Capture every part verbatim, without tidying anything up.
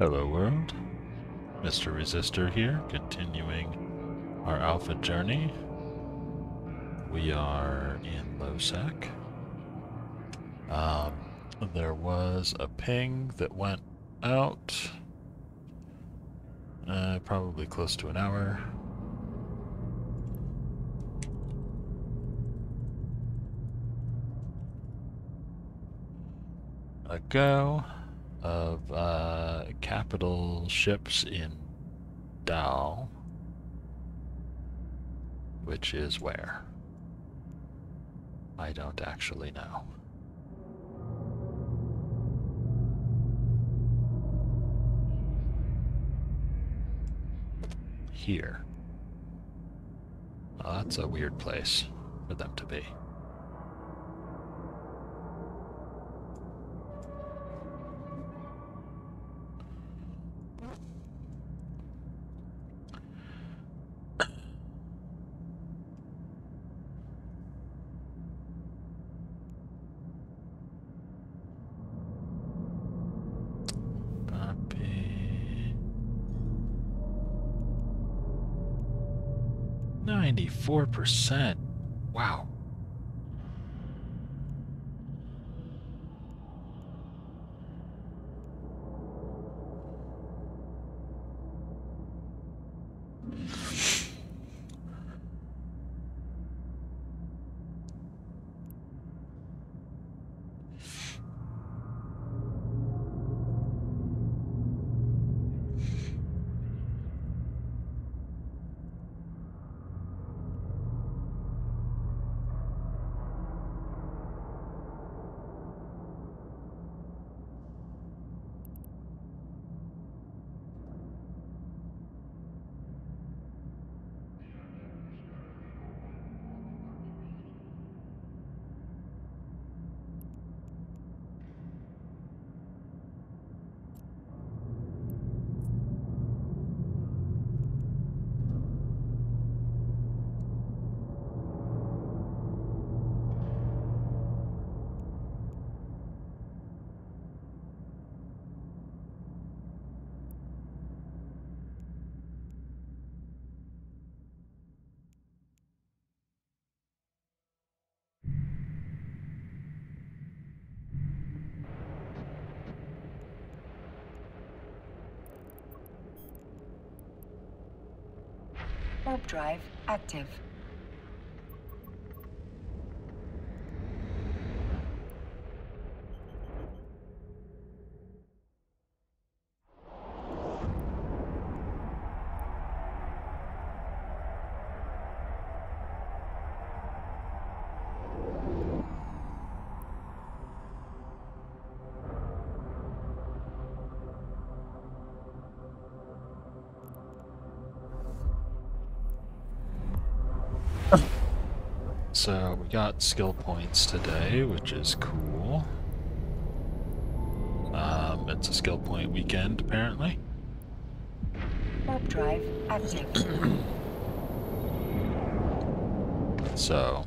Hello world, Mister Resistor here, continuing our alpha journey. We are in LoSec. Um, there was a ping that went out, uh, probably close to an hour. Ago. Of uh, capital ships in Dal, which is where? I don't actually know. Here. Oh, that's a weird place for them to be. ninety-four percent. Wow. Warp drive active. So we got skill points today, which is cool. Um, it's a skill point weekend, apparently. Warp drive active. So,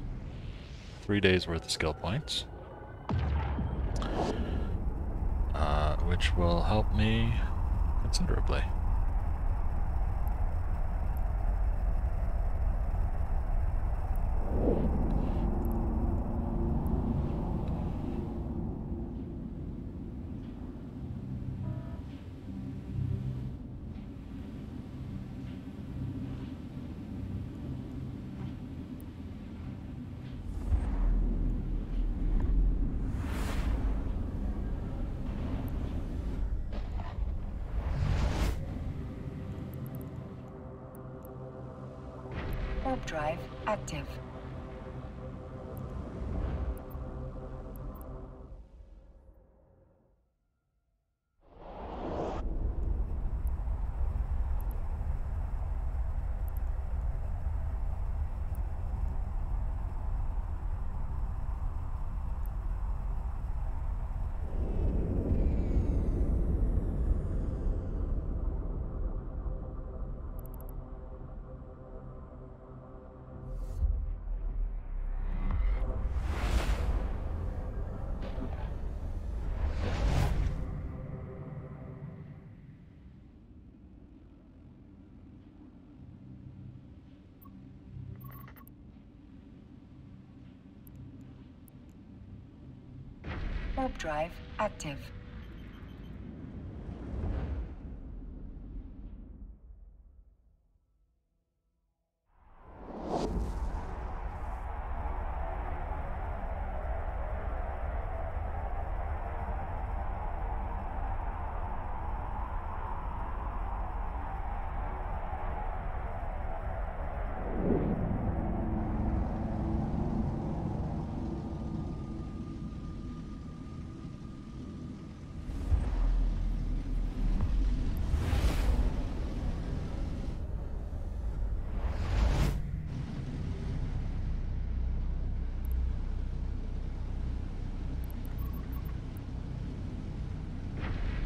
three days worth of skill points, uh, which will help me considerably. Drive active. warp drive active.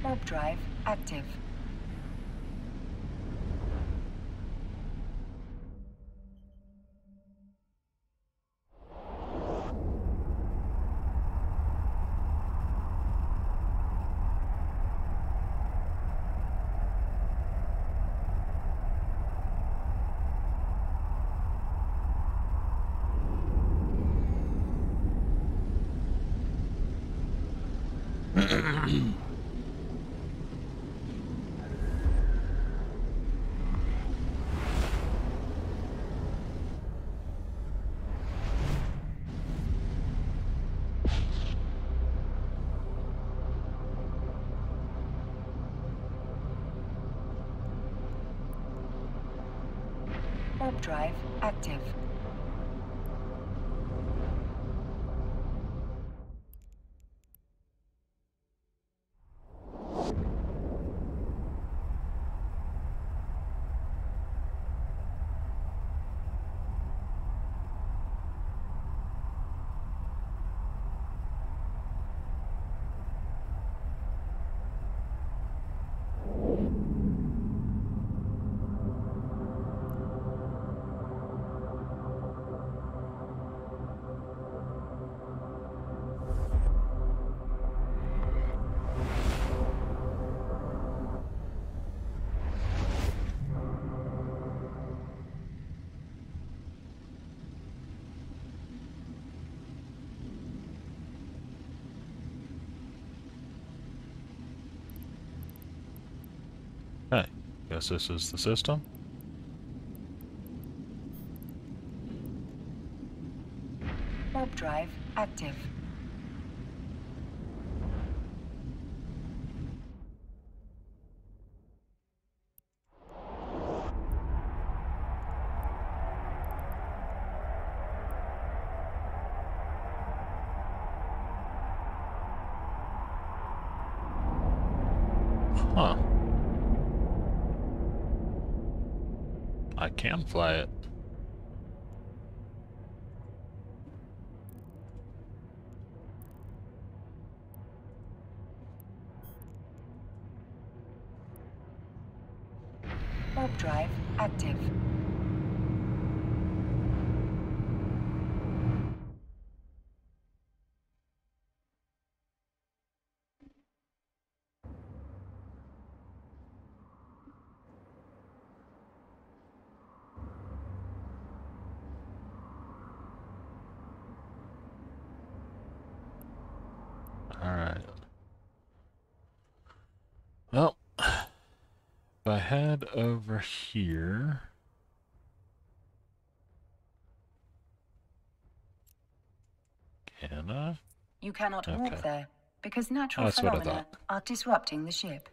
Warp drive active. Warp drive active. Okay, guess this is the system. Warp drive active. Huh. I can fly it. Warp drive active. Well, if I head over here, can I? You cannot okay. walk there because natural That's phenomena are disrupting the ship.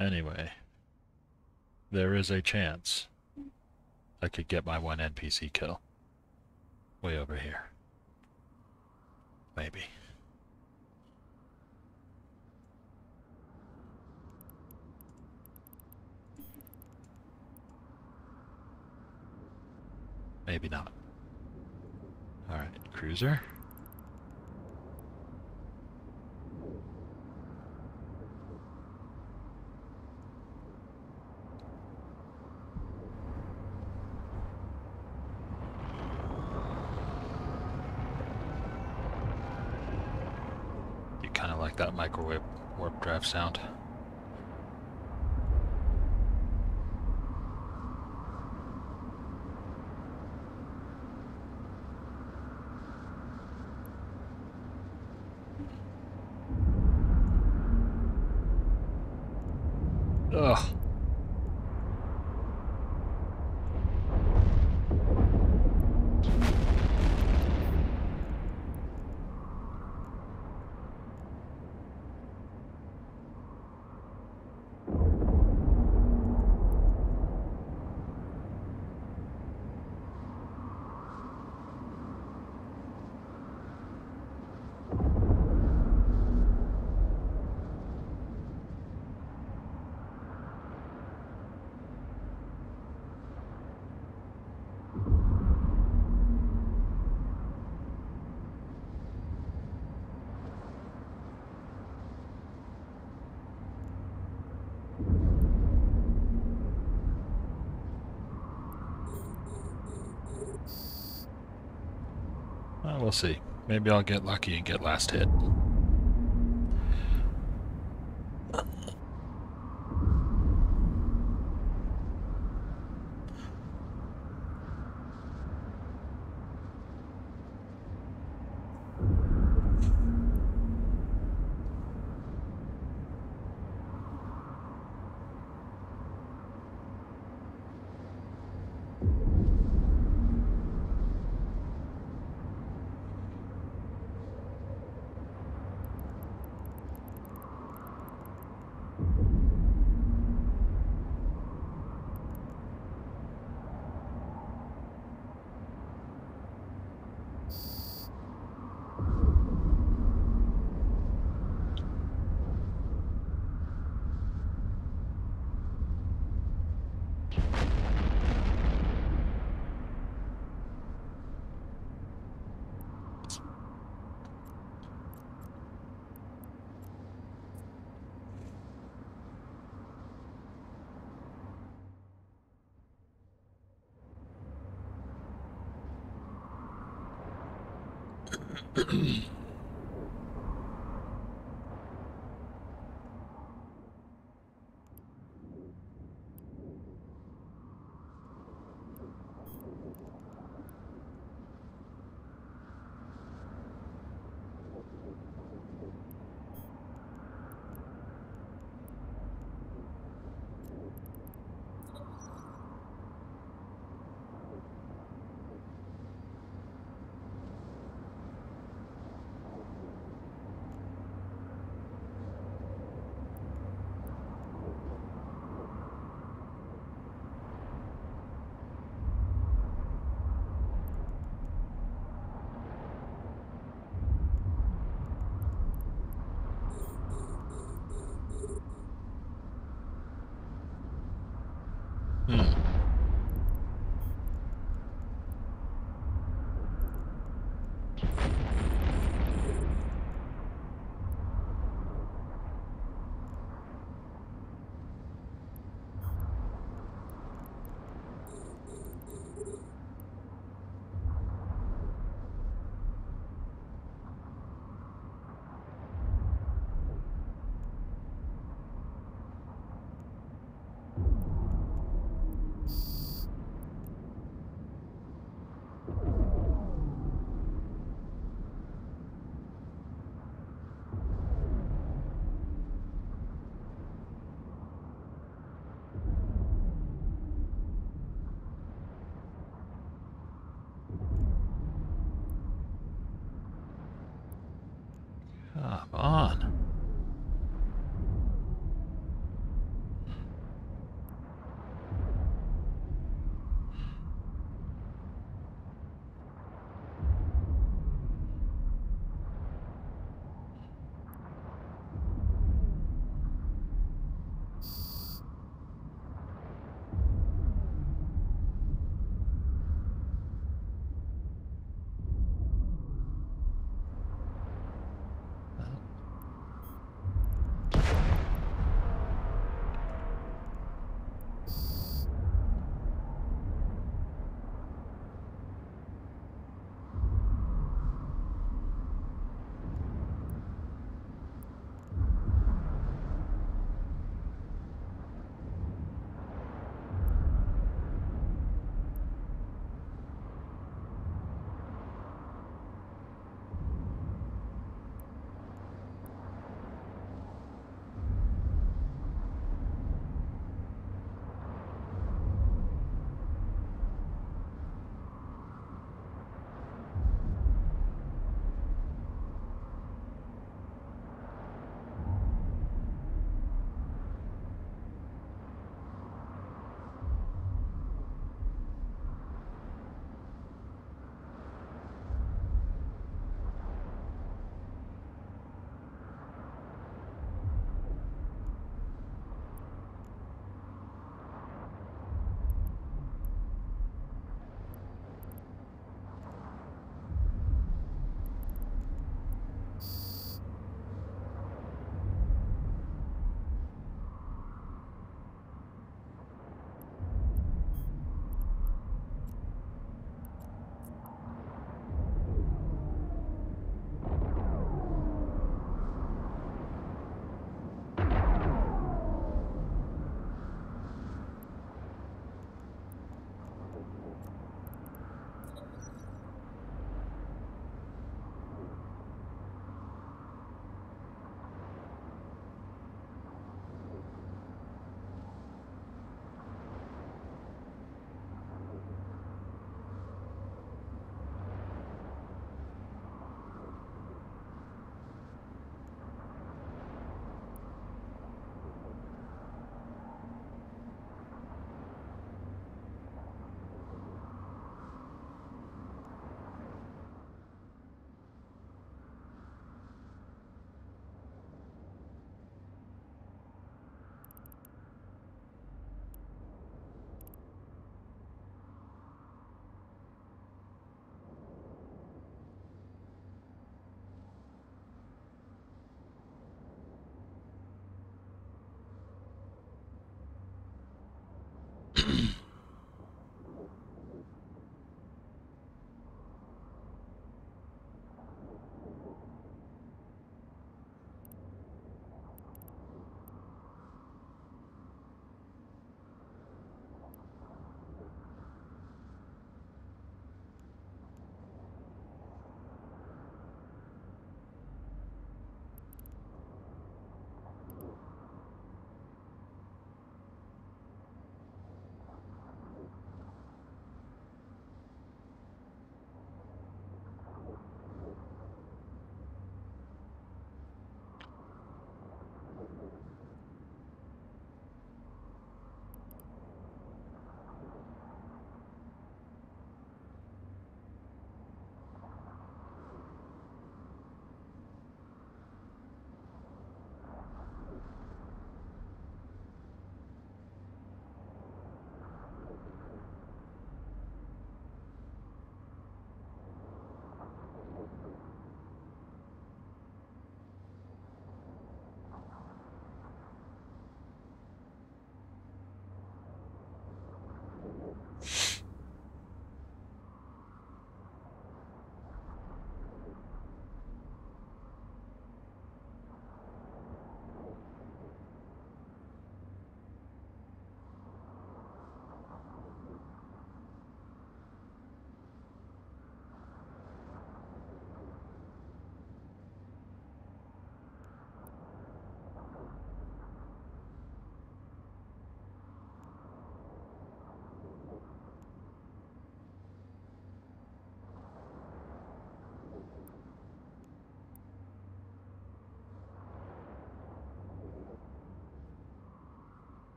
Anyway, there is a chance I could get my one N P C kill. Way over here. Maybe. Maybe not. Alright, cruiser. That microwave warp drive sound. Ugh. We'll see. Maybe I'll get lucky and get last hit.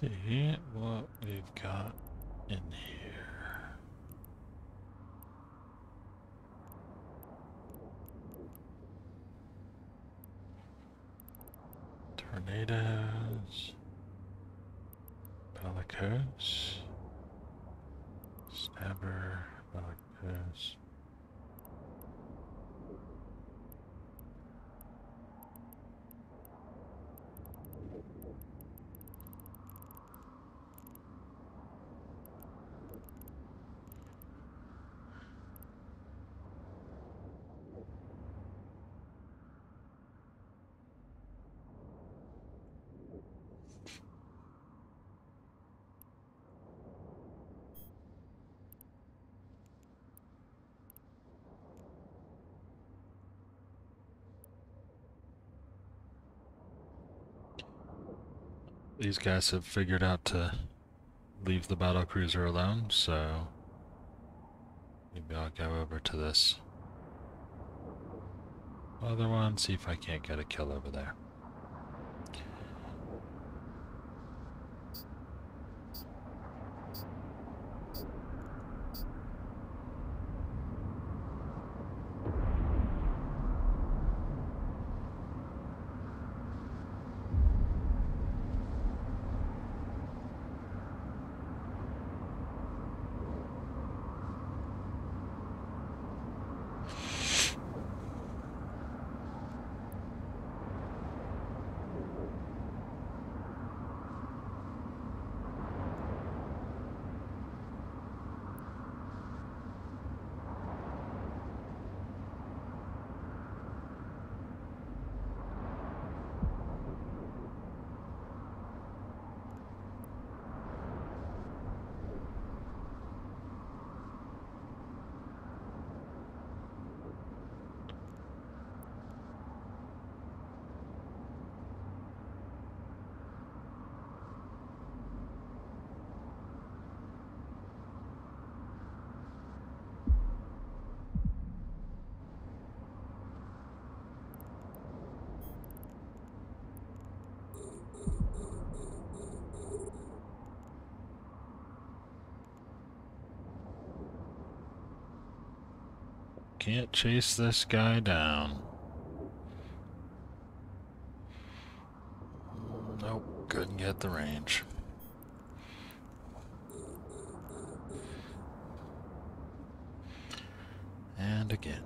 see what we've got in here. Tornadoes, bellicose, snapper, bellicose. These guys have figured out to leave the battlecruiser alone, so maybe I'll go over to this other one, see if I can't get a kill over there. Can't chase this guy down. Nope, couldn't get the range. And again.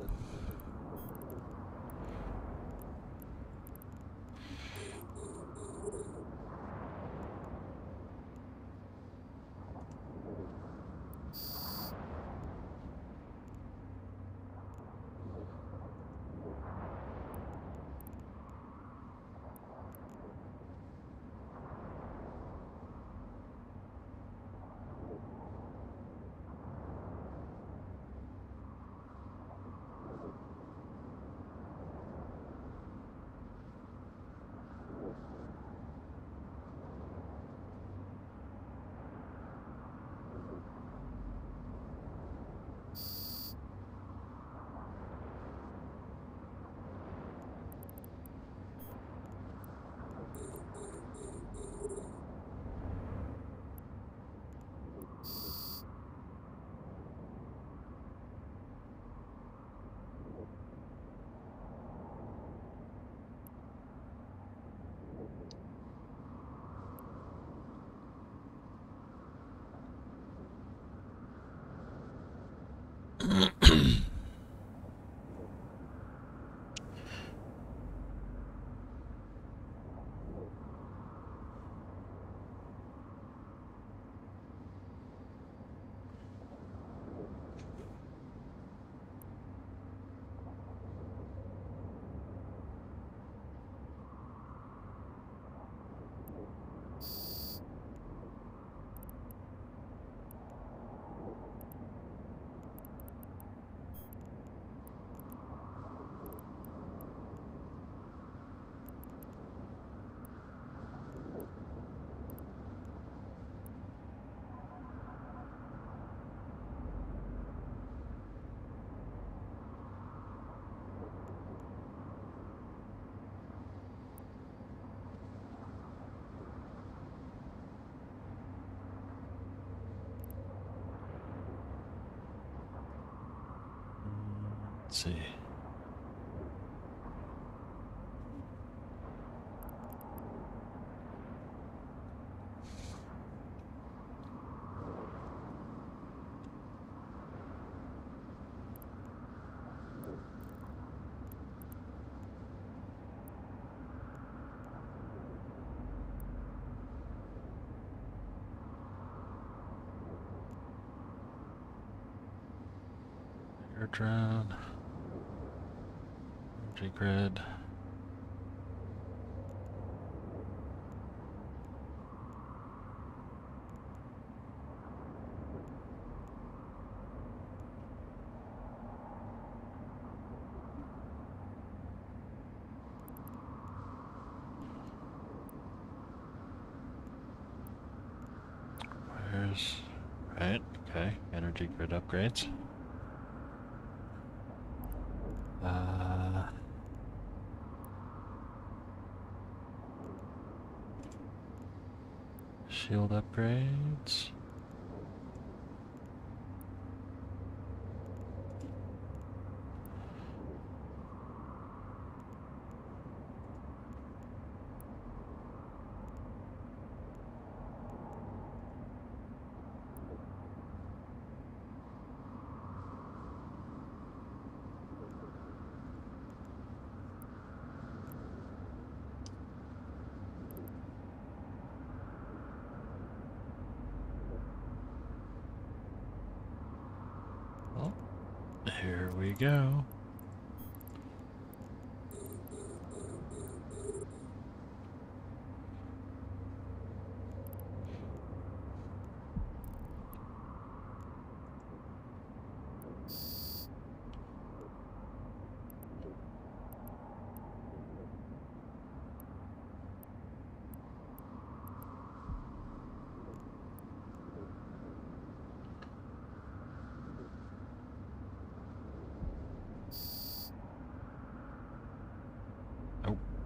Let's see. Drown, energy grid. Where's right? Okay, energy grid upgrades. Shield upgrades. Here we go.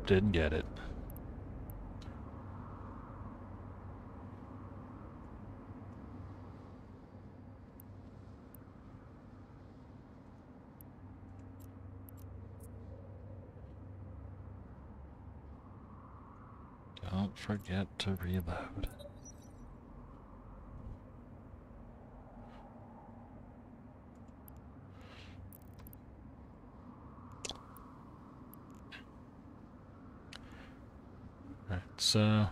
Didn't get it. Don't forget to reload. So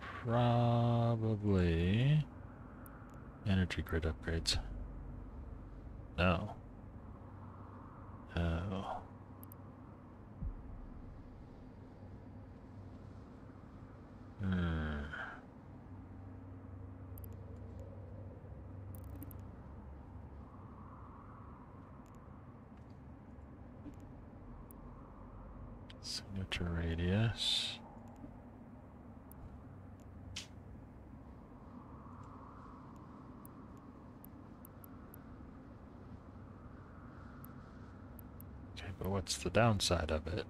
probably energy grid upgrades. No. Oh. Hmm. Signature radius. But what's the downside of it?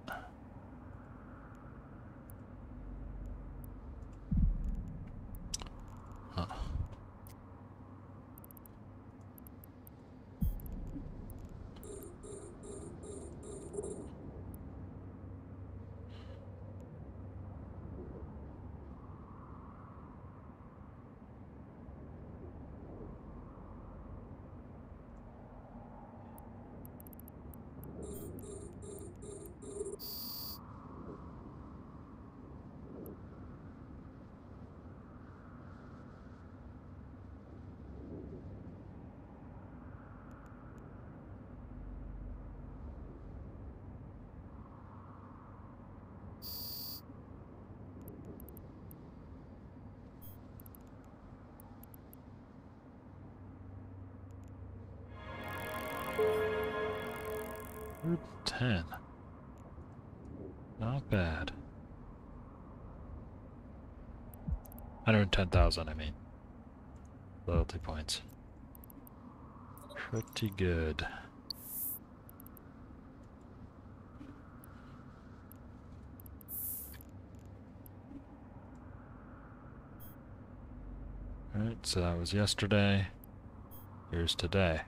Huh. ten. Not bad. one hundred ten thousand, I mean. Loyalty points. Pretty good. Alright, so that was yesterday. Here's today.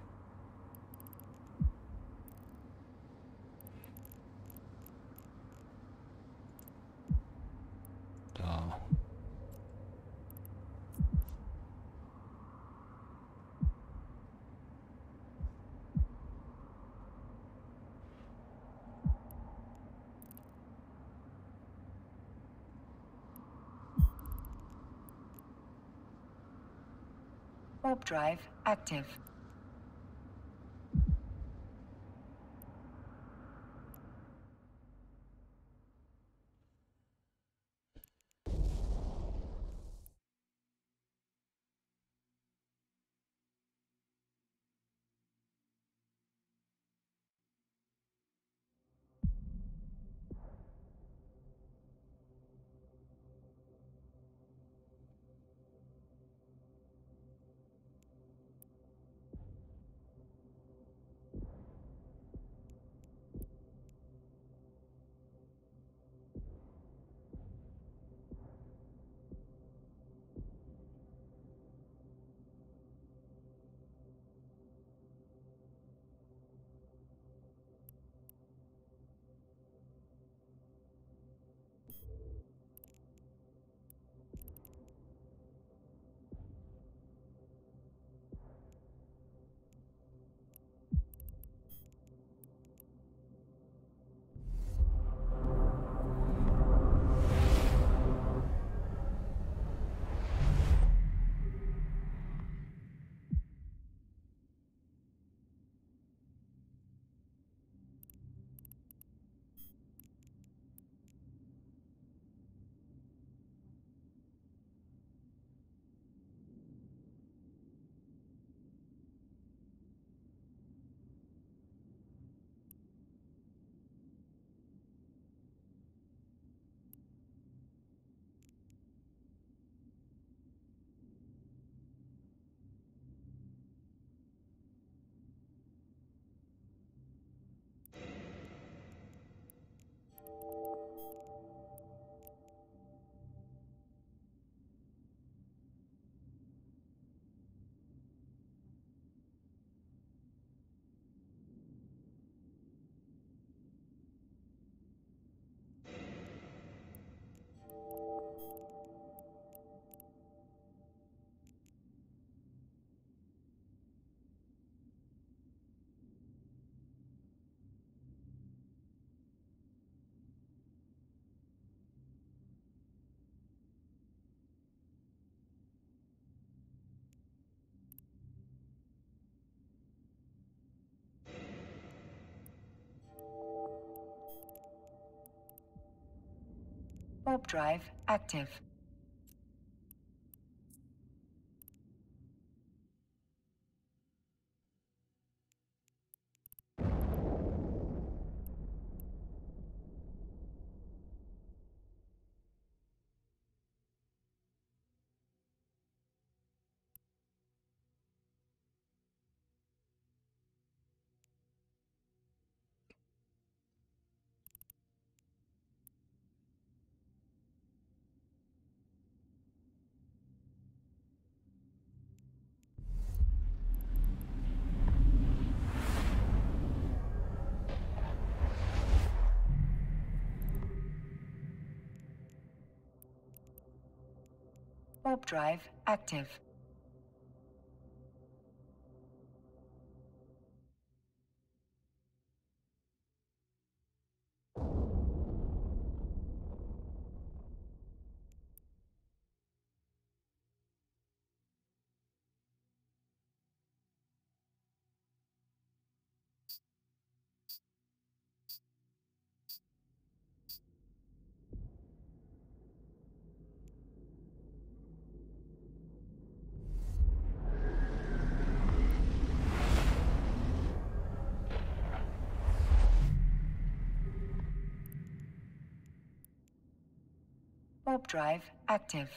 Warp drive active. Warp drive active. Warp drive active.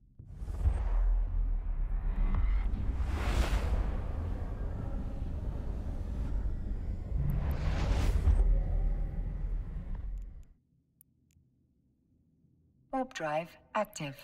Warp drive active. Warp drive active.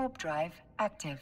Warp drive active.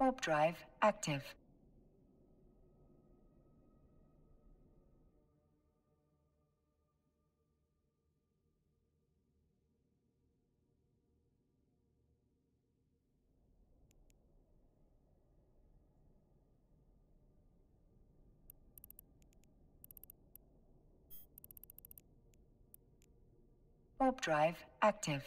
Warp drive active. Warp drive active.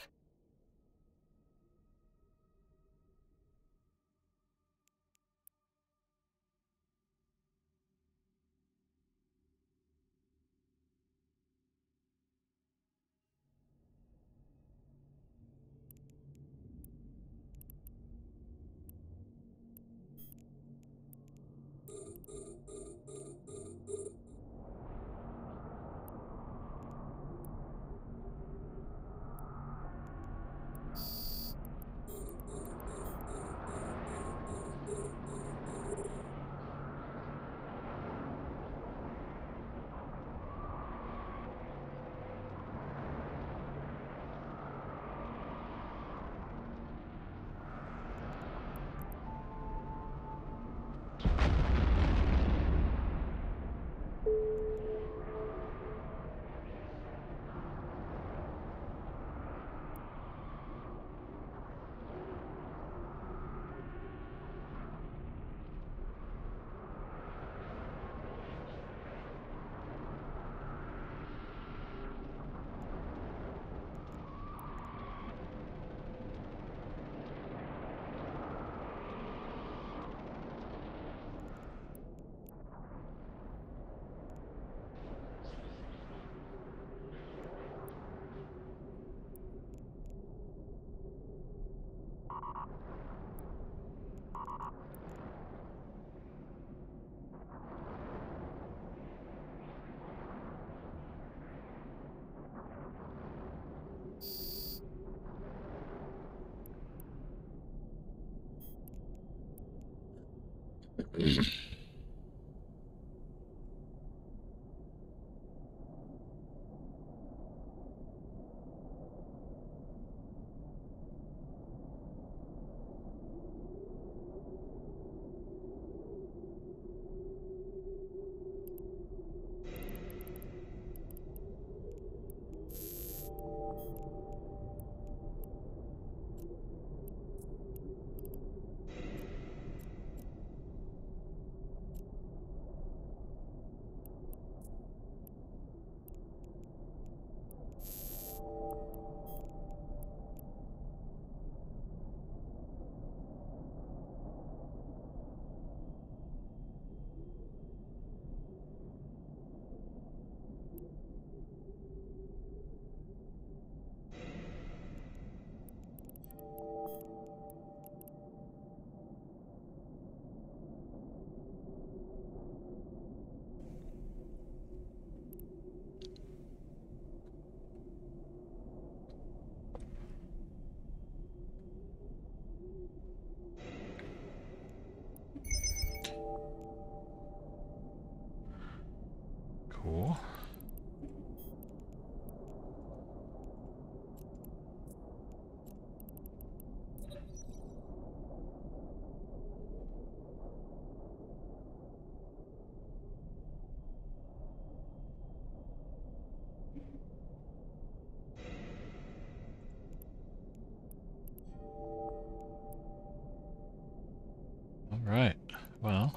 Right, well,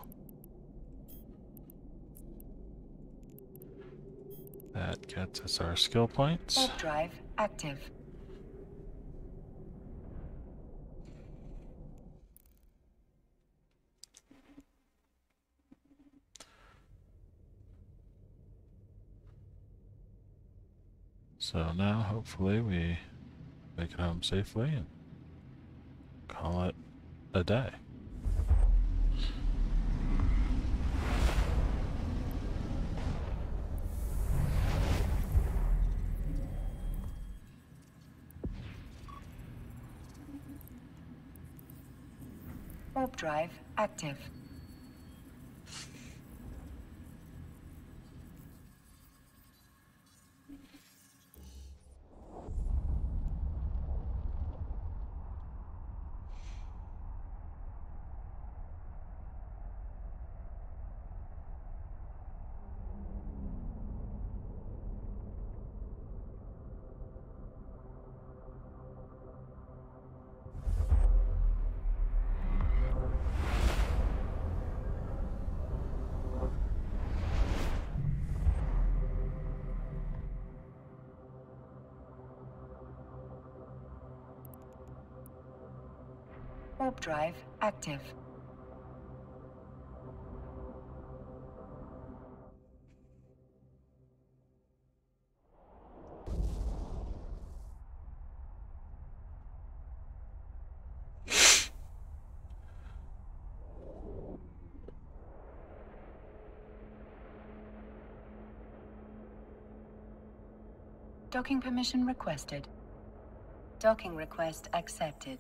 That gets us our skill points. Warp drive active. So now hopefully we make it home safely and call it a day. Warp drive active. Warp drive active. Docking permission requested. Docking request accepted.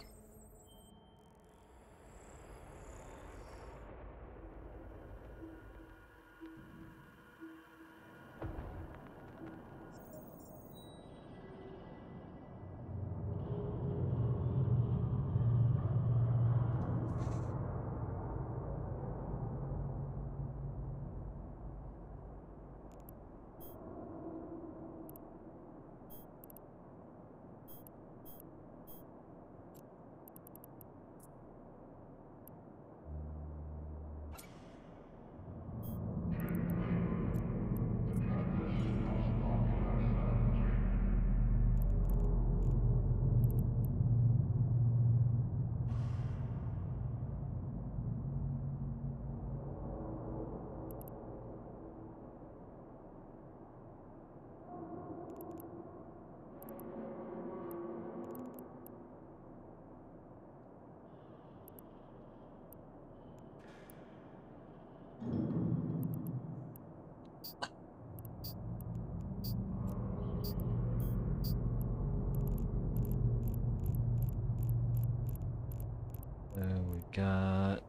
Got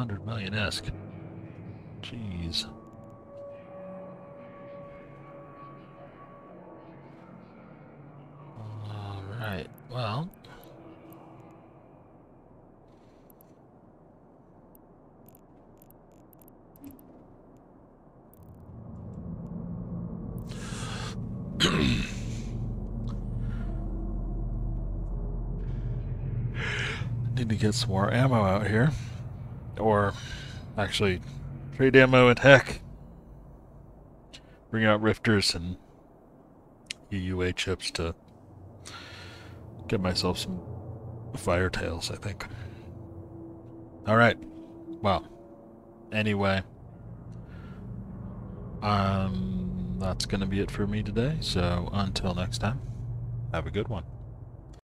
two hundred million-esque. Jeez. All right, well. Need to get some more ammo out here. Or, actually, trade ammo and heck. Bring out rifters and E U A chips to get myself some fire tails, I think. Alright. Well. Anyway. Um, that's gonna be it for me today, so until next time, have a good one.